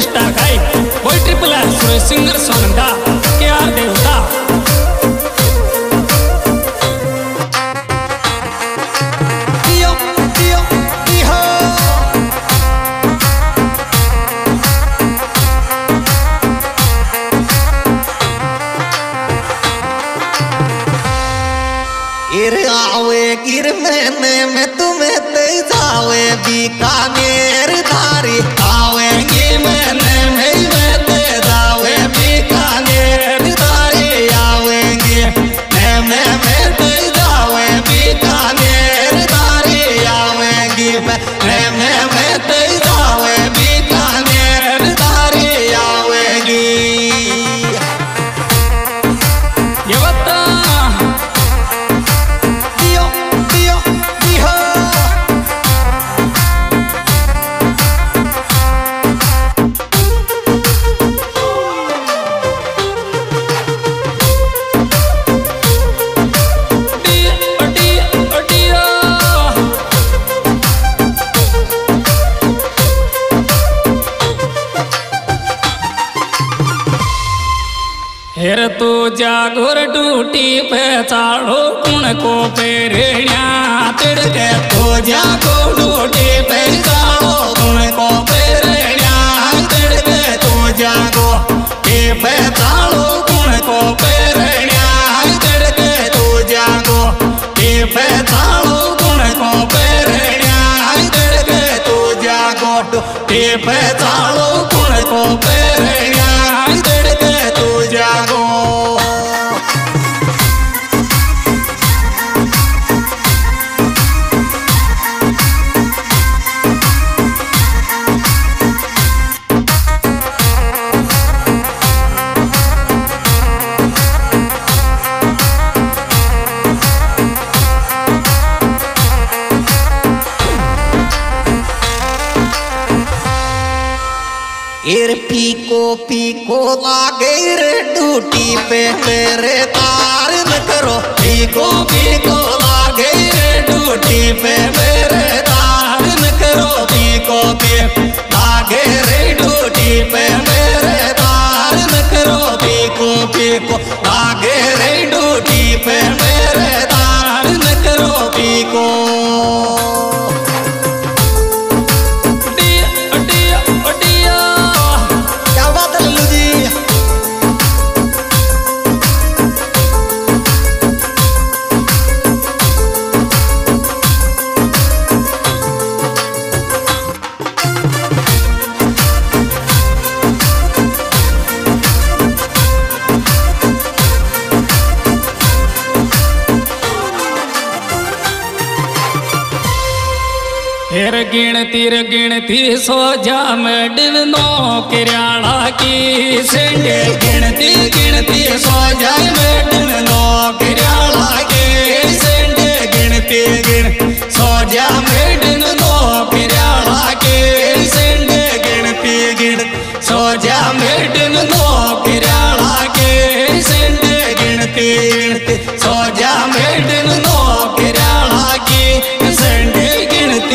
Super star खाई वही triple R singer Sonanda के आर देवता मैं तुम्हें तेजावे बीकानेर धारी आवेंगे मैं तेजावे बीकानेर धारी आवेंगे मैं तेजावे बीकानेर धारी आवेंगे मैं तेजावे बीकानेर धारी आवेंगी ये बता हेर तू जागोर टूटी पे चाड़ो कुण को पेरेण्या तिड़के तू जागोर टूटी पे चाड़ो कुण को पेरेण्या तिड़के तू जागो टी पे चाड़ो कुण को पेरेण्या तिड़के तू जागो टी पे चाड़ो कुण को पेरेण्या तिड़के तू जागो टी पे चाड़ो कुण को पेरेण्या तिड़के तू जागो एर पीको लागे रे टूटी पे मेरे तार न करो पीको लागे रे टूटी पे मेरे तार न करो पीको लागे रे टूटी पे मेरे तार न करो पीको लागे रे टूटी पे मेरे तार न करो पीको फिर गिनती सो जा में डिनो किराणा की सेंडे गिनती सो जा में डिनो किराणा की सेंडे गिनती सो जा में डिनो किराणा की सेंडे गिनती सो जा में डिनो किराणा की सेंडे गिनती सो जा में डिनो किराणा की सेंडे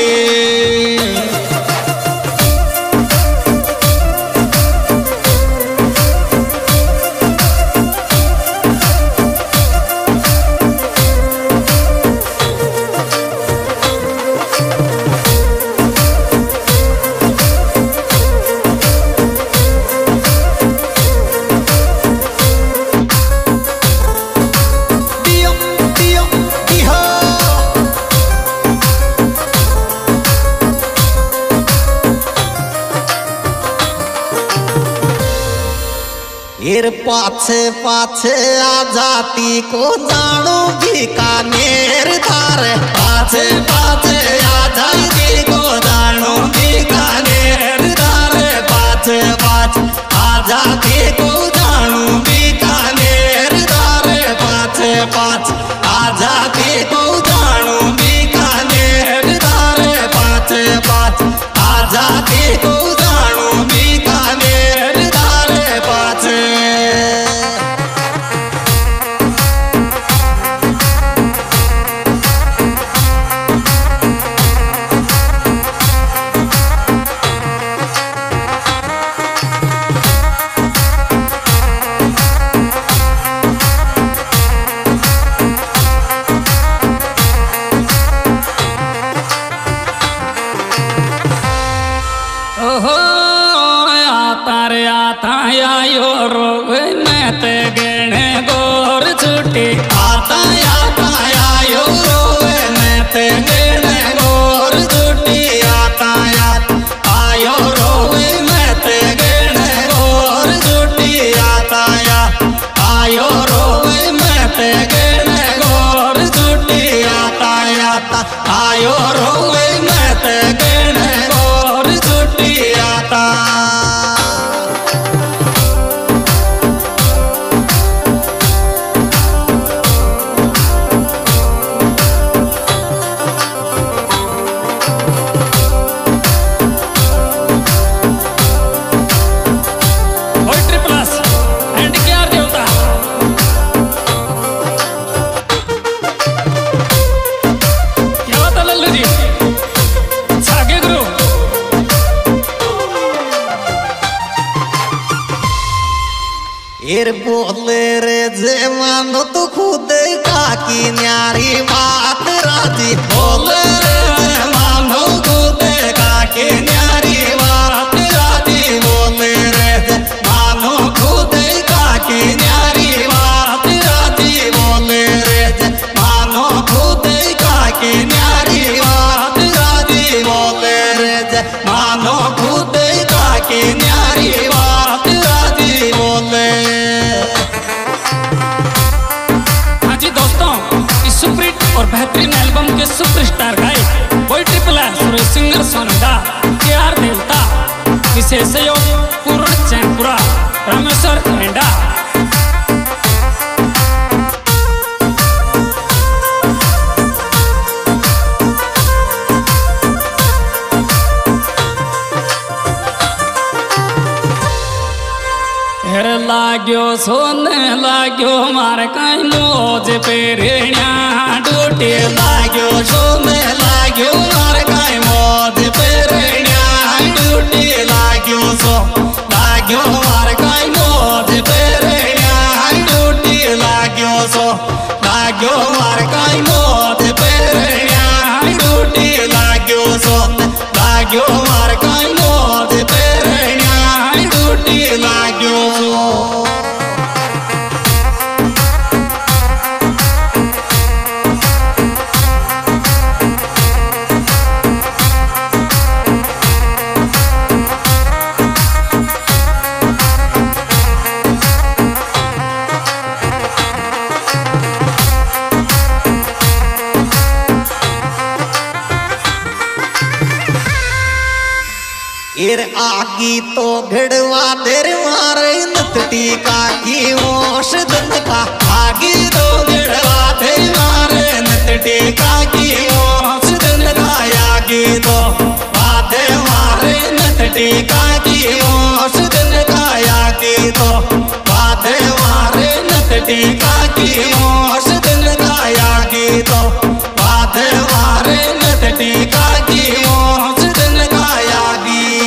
एर पाछे आ जाती को जानो बीकानेर धार पाछे आ जाती को जानो बीकानेर धार पाछे आ जाती को जानो बीकानेर धार पाछे आ जाती को जानो बीकानेर धार पाछे आ जाती को जानो बीकानेर धार पाछे आयो रोवे मैं ते गणे और झूठी आता। एर बोले रे जवान तू खुद काकी न्यारी बात राजी, बोले रे जवान खुद काकी न्यारी बात राजी, बोले रे जवान खुद काकी न्यारी बात राजी, बोले रे जवान खुद काकी न्यारी बात राजी, बोले रे जवान खुद काकी न्यारी बात राजी, बोले। और बेहतरीन एल्बम के सुपरस्टार गायक पोएट्री प्लस सिंगर सोनिया के आर देवता विशेष सहयोग पूर्ण चैनपुरा रामेश्वर एंडा। लाग्यो सोने लाग्यो मार कहीं मोज पेरिया डूटे, लाग्यो सोने लाग्यो मार कहीं मोज पेरिया डूटे, लाग्यो सो लाग्यो मार कहीं मोज पेरिया डूटे, लाग्यो सो लाग्यो मार कहीं मोज पेरिया डूटे, लाग्यो सो लाग्यो मार कहीं मोज पेरिया डूटे, लाग्यो एर आगी तो घड़वा देर मारे नतटी काकी ओश दंत का, आगी तो घड़वा देर मारे नतटी काकी ओश दंत का, आगी तो वादे मारे नतटी काकी ओश दंत का, आगी तो वादे मारे नतटी काकी ओश दंत का, आगी तो वादे मारे नतटी काकी ओश दंत का, आगी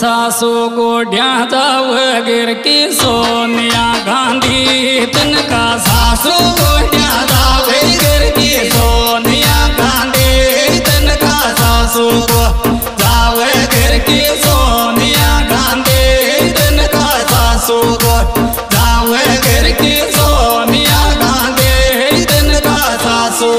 सासू को ढ्याता गिर की सोनिया गांधी तिनका, सासू को ढ्याता गिर की सोनिया गांधी तिनका, सासू को जावे गिर की सोनिया गांधी तिनका, सासू को जावे गिर की सोनिया गांधी तिनका, सासू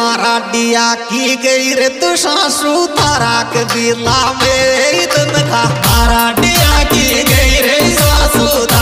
मारा दिया की गई रे तू सासू तारा कबीला में तनका, मारा दिया की गई रे सासू।